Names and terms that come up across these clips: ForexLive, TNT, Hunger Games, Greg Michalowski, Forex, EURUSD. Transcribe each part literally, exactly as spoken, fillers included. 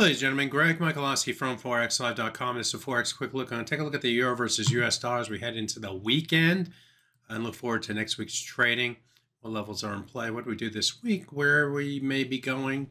Ladies and gentlemen, Greg Michalowski from Forex Live dot com. This is a Forex Quick Look. I'm going to take a look at the euro versus U S dollars. We head into the weekend and look forward to next week's trading. What levels are in play? What do we do this week? Where we may be going?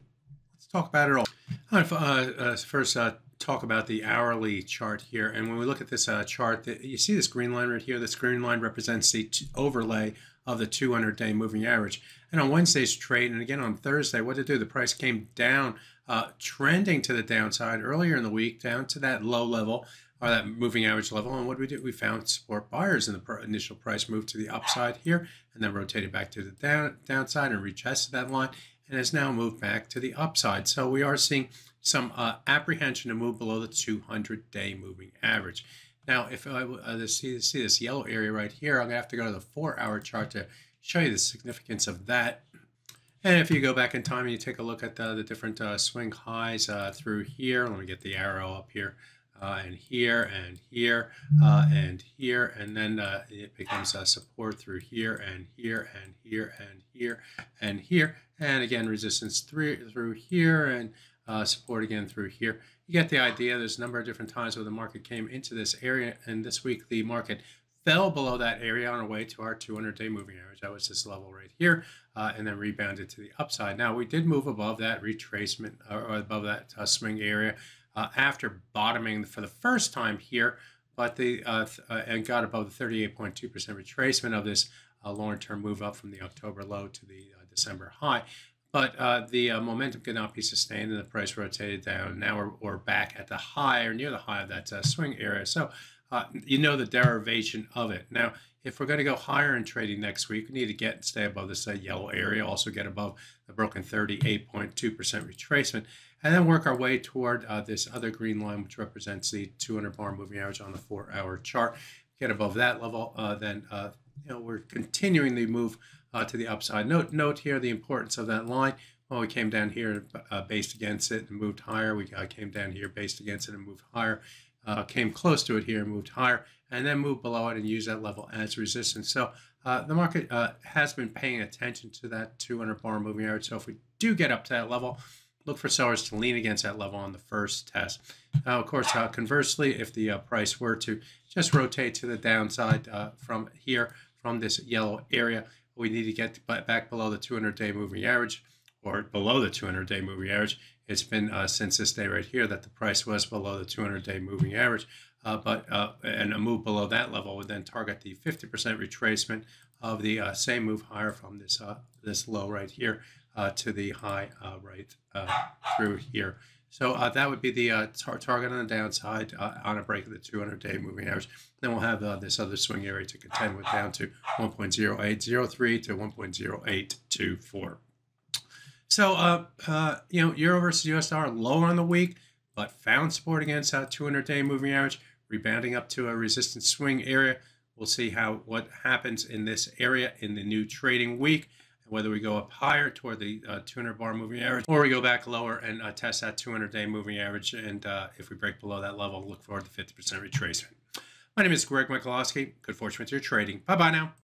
Let's talk about it all. All right, uh, uh, first, uh, talk about the hourly chart here. And when we look at this uh, chart, the, you see this green line right here? This green line represents the t overlay of the two hundred day moving average. And on Wednesday's trade, and again on Thursday, what did it do? The price came down, uh, trending to the downside earlier in the week, down to that low level, or that moving average level. And what did we do? We found support buyers in the pr initial price move to the upside here, and then rotated back to the down downside and retested that line, and has now moved back to the upside. So we are seeing some uh, apprehension to move below the two hundred day moving average. Now, if I uh, see, see this yellow area right here, I'm going to have to go to the four hour chart to show you the significance of that. And if you go back in time and you take a look at the, the different uh, swing highs uh, through here, let me get the arrow up here, uh, and here, and here, uh, and here, and then uh, it becomes uh, support through here, and here, and here, and here, and here, and again, resistance through, through here, and Uh, support again through here. You get the idea. There's a number of different times where the market came into this area, and this week the market fell below that area on our way to our two hundred day moving average. That was this level right here, uh, and then rebounded to the upside. Now, we did move above that retracement, or, or above that uh, swing area uh, after bottoming for the first time here, but the uh, th uh, and got above the thirty-eight point two percent retracement of this uh, long-term move up from the October low to the uh, December high. But uh, the uh, momentum could not be sustained, and the price rotated down. Now we're, we're back at the high or near the high of that uh, swing area. So uh, you know the derivation of it. Now, if we're going to go higher in trading next week, we need to get and stay above this uh, yellow area, also get above the broken thirty-eight point two percent retracement, and then work our way toward uh, this other green line, which represents the two hundred bar moving average on the four hour chart. Get above that level, uh, then uh, you know, we're continuing the move Uh, to the upside. Note, note here the importance of that line. Well, we came down here uh, based against it and moved higher. We uh, came down here based against it and moved higher. Uh, came close to it here and moved higher, and then moved below it and used that level as resistance. So uh, the market uh, has been paying attention to that two hundred bar moving average. So if we do get up to that level, look for sellers to lean against that level on the first test. Now, uh, of course, uh, conversely, if the uh, price were to just rotate to the downside uh, from here, from this yellow area, we need to get back below the two hundred day moving average, or below the two hundred day moving average. It's been uh, since this day right here that the price was below the two hundred day moving average, uh, but uh, and a move below that level would then target the fifty percent retracement of the uh, same move higher from this uh, this low right here uh, to the high uh, right uh, through here. So uh, that would be the uh, tar target on the downside uh, on a break of the two hundred day moving average. Then we'll have uh, this other swing area to contend with down to one point oh eight oh three to one point oh eight two four. So, uh, uh, you know, euro versus U S dollar lower on the week, but found support against that two hundred day moving average, rebounding up to a resistance swing area. We'll see how what happens in this area in the new trading week, whether we go up higher toward the uh, two hundred bar moving average, or we go back lower and uh, test that two hundred day moving average. And uh, if we break below that level, look forward to fifty percent retracement. My name is Greg Michalowski. Good fortune with your trading. Bye-bye now.